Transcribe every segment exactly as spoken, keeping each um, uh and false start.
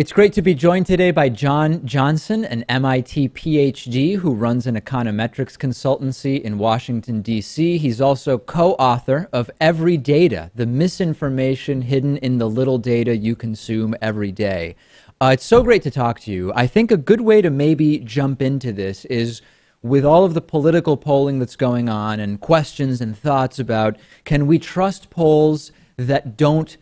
It's great to be joined today by John Johnson, an M I T PhD who runs an econometrics consultancy in Washington, D C He's also co-author of Everydata, the misinformation hidden in the little data you consume every day. Uh, it's so great to talk to you. I think a good way to maybe jump into this is with all of the political polling that's going on and questions and thoughts about, can we trust polls that don't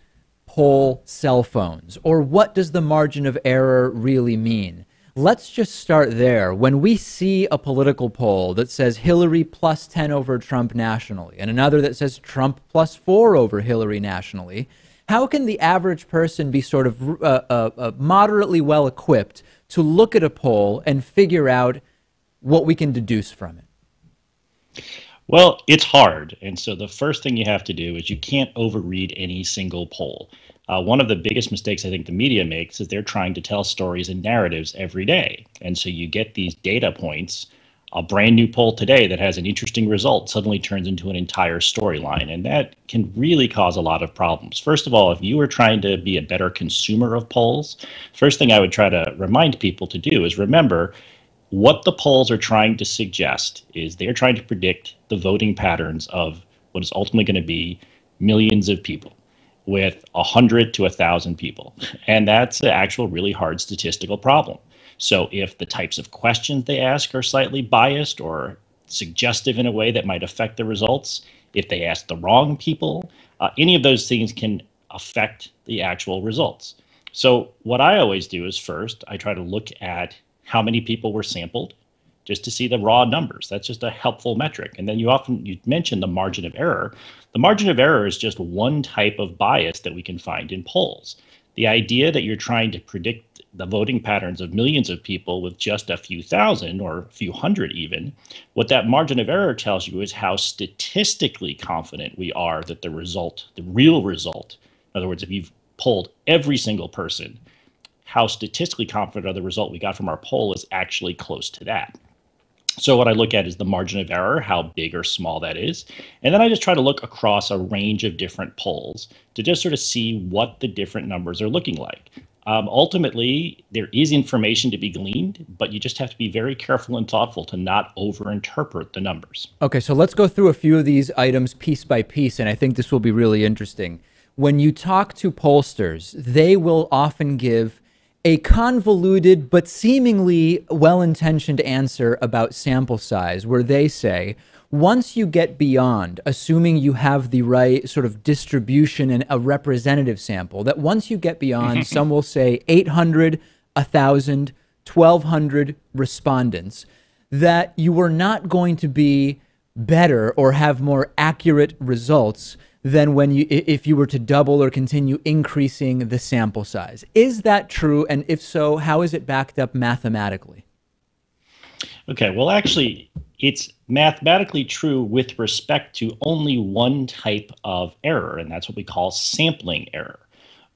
poll cell phones, or what does the margin of error really mean? Let's just start there. When we see a political poll that says Hillary plus ten over Trump nationally, and another that says Trump plus four over Hillary nationally, how can the average person be sort of uh, uh, uh, moderately well equipped to look at a poll and figure out what we can deduce from it? Well, it's hard. And so the first thing you have to do is you can't overread any single poll. Uh, one of the biggest mistakes I think the media makes is they're trying to tell stories and narratives every day. And so you get these data points. A brand new poll today that has an interesting result suddenly turns into an entire storyline. And that can really cause a lot of problems. First of all, if you were trying to be a better consumer of polls, first thing I would try to remind people to do is remember what the polls are trying to suggest is they're trying to predict the voting patterns of what is ultimately going to be millions of people with one hundred to one thousand people. And that's an actual really hard statistical problem. So if the types of questions they ask are slightly biased or suggestive in a way that might affect the results, if they ask the wrong people, uh, any of those things can affect the actual results. So what I always do is first, I try to look at how many people were sampled, just to see the raw numbers. That's just a helpful metric. And then you often, you mentioned the margin of error. The margin of error is just one type of bias that we can find in polls. The idea that you're trying to predict the voting patterns of millions of people with just a few thousand or a few hundred even, what that margin of error tells you is how statistically confident we are that the result, the real result, in other words, if you've polled every single person, how statistically confident of the result we got from our poll is actually close to that. So what I look at is the margin of error, how big or small that is. And then I just try to look across a range of different polls to just sort of see what the different numbers are looking like. Um, ultimately, there is information to be gleaned, but you just have to be very careful and thoughtful to not overinterpret the numbers. Okay, so let's go through a few of these items piece by piece, and I think this will be really interesting. When you talk to pollsters, they will often give a convoluted but seemingly well-intentioned answer about sample size, where they say, once you get beyond assuming you have the right sort of distribution and a representative sample, that once you get beyond, some will say eight hundred, one thousand, twelve hundred respondents, that you are not going to be better or have more accurate results than when you, if you were to double or continue increasing the sample size. Is that true? And if so, how is it backed up mathematically? Okay, well, actually, it's mathematically true with respect to only one type of error, and that's what we call sampling error.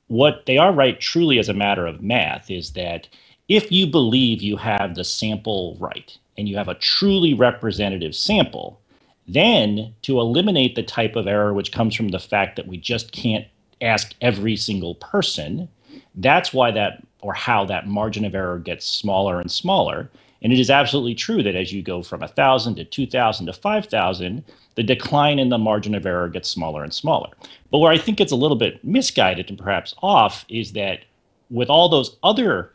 What they are right truly as a matter of math is that if you believe you have the sample right and you have a truly representative sample, then to eliminate the type of error which comes from the fact that we just can't ask every single person, that's why that or how that margin of error gets smaller and smaller. And it is absolutely true that as you go from one thousand to two thousand to five thousand, the decline in the margin of error gets smaller and smaller. But where I think it's a little bit misguided and perhaps off is that with all those other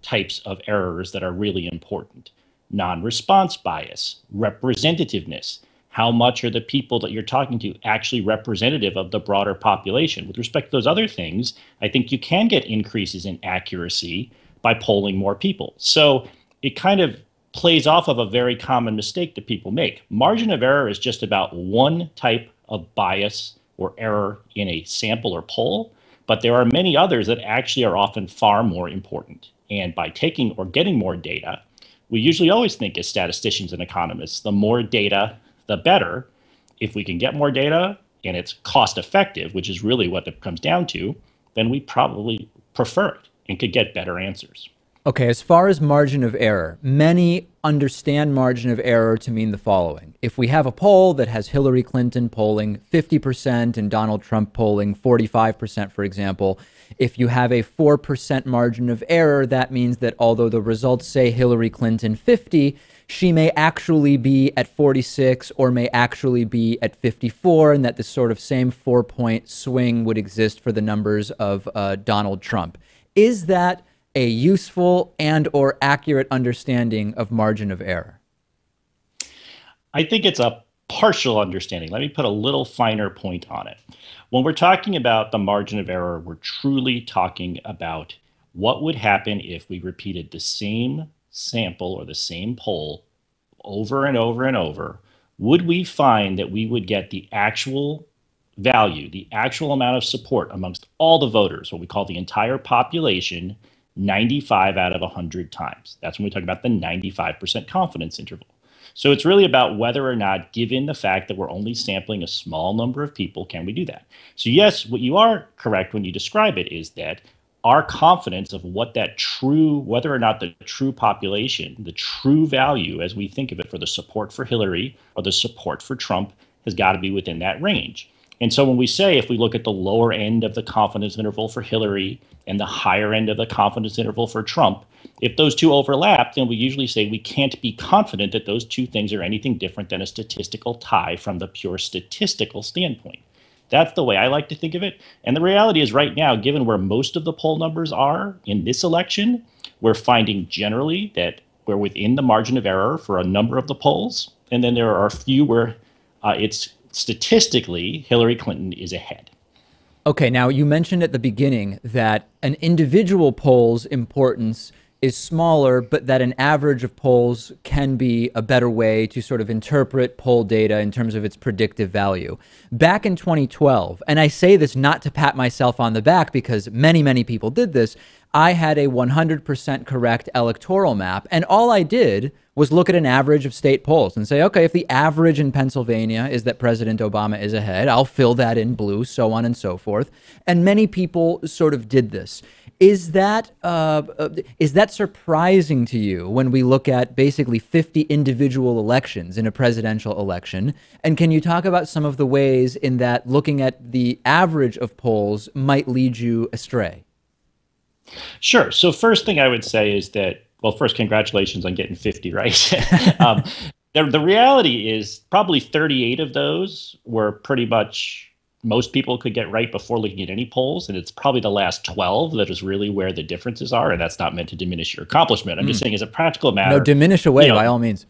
types of errors that are really important, non-response bias, representativeness, how much are the people that you're talking to actually representative of the broader population? With respect to those other things, I think you can get increases in accuracy by polling more people. So it kind of plays off of a very common mistake that people make. Margin of error is just about one type of bias or error in a sample or poll, but there are many others that actually are often far more important. And by taking or getting more data, we usually always think as statisticians and economists, the more data, the better. If we can get more data and it's cost effective, which is really what it comes down to, then we probably prefer it and could get better answers. Okay, as far as margin of error, many understand margin of error to mean the following. If we have a poll that has Hillary Clinton polling fifty percent and Donald Trump polling forty-five percent, for example, if you have a four percent margin of error, that means that although the results say Hillary Clinton fifty, she may actually be at forty-six or may actually be at fifty-four, and that this sort of same four-point swing would exist for the numbers of uh, Donald Trump. Is that a useful and or accurate understanding of margin of error? I think it's a partial understanding. Let me put a little finer point on it. When we're talking about the margin of error, we're truly talking about what would happen if we repeated the same sample or the same poll over and over and over. Would we find that we would get the actual value, the actual amount of support amongst all the voters, what we call the entire population, ninety-five out of one hundred times? That's when we talk about the ninety-five percent confidence interval. So it's really about whether or not, given the fact that we're only sampling a small number of people, can we do that? So yes, what you are correct when you describe it is that our confidence of what that true, whether or not the true population, the true value as we think of it for the support for Hillary or the support for Trump, has got to be within that range. And so when we say, if we look at the lower end of the confidence interval for Hillary and the higher end of the confidence interval for Trump, if those two overlap, then we usually say we can't be confident that those two things are anything different than a statistical tie from the pure statistical standpoint. That's the way I like to think of it. And the reality is right now, given where most of the poll numbers are in this election, we're finding generally that we're within the margin of error for a number of the polls. And then there are a few where uh, it's statistically, Hillary Clinton is ahead. Okay, now you mentioned at the beginning that an individual poll's importance is smaller, but that an average of polls can be a better way to sort of interpret poll data in terms of its predictive value. Back in twenty twelve, and I say this not to pat myself on the back because many, many people did this, I had a one hundred percent correct electoral map, and all I did was look at an average of state polls and say, okay, if the average in Pennsylvania is that President Obama is ahead, I'll fill that in blue, so on and so forth. And many people sort of did this. Is that, uh, is that surprising to you when we look at basically fifty individual elections in a presidential election? And can you talk about some of the ways in that looking at the average of polls might lead you astray? Sure. So first thing I would say is that, well, first, congratulations on getting fifty, right? um, the, the reality is probably thirty-eight of those were pretty much most people could get right before looking at any polls. And it's probably the last twelve that is really where the differences are. And that's not meant to diminish your accomplishment. I'm mm. just saying as a practical matter. No, diminish away, you know, by all means.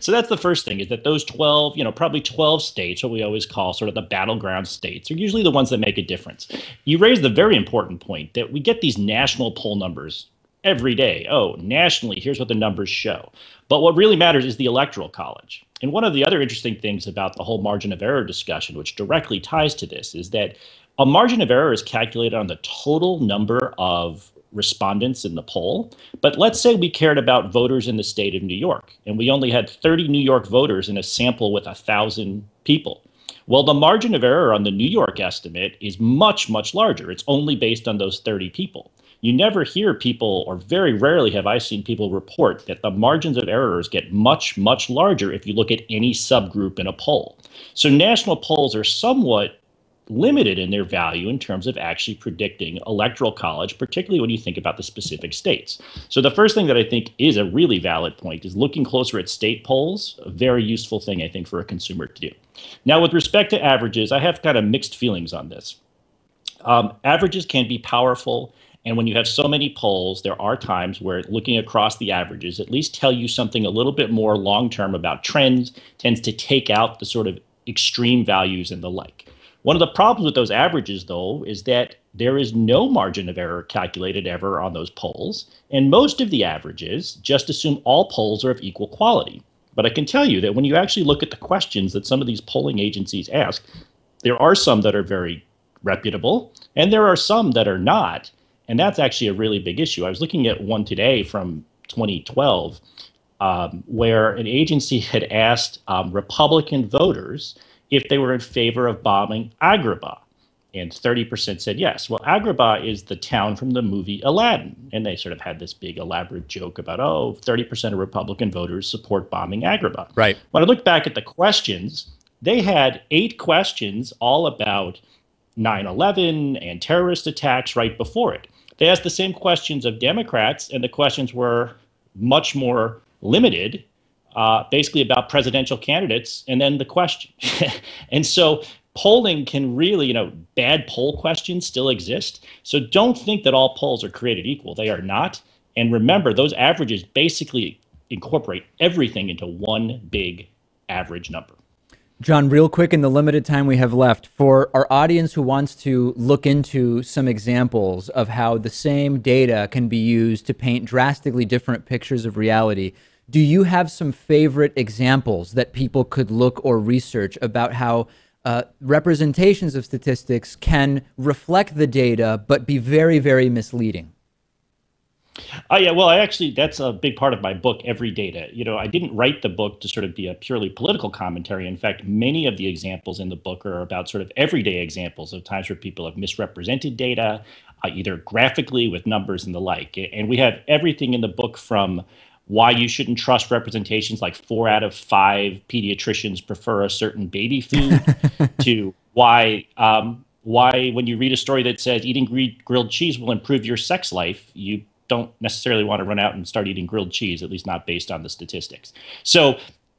So that's the first thing, is that those twelve, you know, probably twelve states, what we always call sort of the battleground states, are usually the ones that make a difference. You raised the very important point that we get these national poll numbers every day. Oh, nationally, here's what the numbers show. But what really matters is the Electoral College. And one of the other interesting things about the whole margin of error discussion, which directly ties to this, is that a margin of error is calculated on the total number of respondents in the poll. But let's say we cared about voters in the state of New York, and we only had thirty New York voters in a sample with one thousand people. Well, the margin of error on the New York estimate is much, much larger. It's only based on those thirty people. You never hear people, or very rarely have I seen people report that the margins of errors get much, much larger if you look at any subgroup in a poll. So national polls are somewhat limited in their value in terms of actually predicting electoral college, particularly when you think about the specific states. So the first thing that I think is a really valid point is looking closer at state polls, a very useful thing, I think, for a consumer to do. Now, with respect to averages, I have kind of mixed feelings on this. Um, averages can be powerful. And when you have so many polls, there are times where looking across the averages at least tell you something a little bit more long-term about trends, tends to take out the sort of extreme values and the like. One of the problems with those averages, though, is that there is no margin of error calculated ever on those polls. And most of the averages just assume all polls are of equal quality. But I can tell you that when you actually look at the questions that some of these polling agencies ask, there are some that are very reputable, and there are some that are not. And that's actually a really big issue. I was looking at one today from twenty twelve um, where an agency had asked um, Republican voters if they were in favor of bombing Agrabah. and thirty percent said yes. Well, Agrabah is the town from the movie Aladdin, and they sort of had this big elaborate joke about, oh, thirty percent of Republican voters support bombing Agrabah. Right. When I look back at the questions, they had eight questions all about nine eleven and terrorist attacks right before it. They asked the same questions of Democrats, and the questions were much more limited, uh, basically about presidential candidates and then the question. And so polling can really, you know, bad poll questions still exist. So don't think that all polls are created equal. They are not. And remember, those averages basically incorporate everything into one big average number. John, real quick, in the limited time we have left, for our audience who wants to look into some examples of how the same data can be used to paint drastically different pictures of reality, do you have some favorite examples that people could look or research about how uh, representations of statistics can reflect the data but be very, very misleading? Oh, yeah, well, I actually, that's a big part of my book, Everydata. You know, I didn't write the book to sort of be a purely political commentary. In fact, many of the examples in the book are about sort of everyday examples of times where people have misrepresented data, uh, either graphically with numbers and the like. And we have everything in the book from why you shouldn't trust representations like four out of five pediatricians prefer a certain baby food to why... Um, why, when you read a story that says eating grilled cheese will improve your sex life, you don't necessarily want to run out and start eating grilled cheese, at least not based on the statistics. So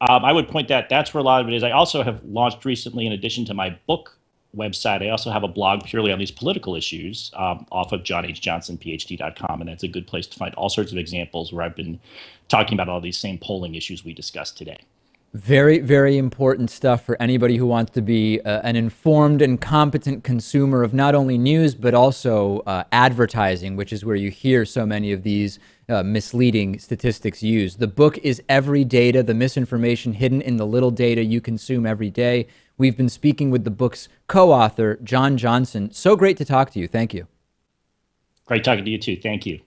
um, I would point that that's where a lot of it is. I also have launched recently, in addition to my book website, I also have a blog purely on these political issues um, off of john h johnson p h d dot com, and that's a good place to find all sorts of examples where I've been talking about all these same polling issues we discussed today. Very, very important stuff for anybody who wants to be uh, an informed and competent consumer of not only news, but also uh, advertising, which is where you hear so many of these uh, misleading statistics used. The book is Everydata, the misinformation hidden in the little data you consume every day. We've been speaking with the book's co-author, John Johnson. So great to talk to you. Thank you. Great talking to you too. Thank you.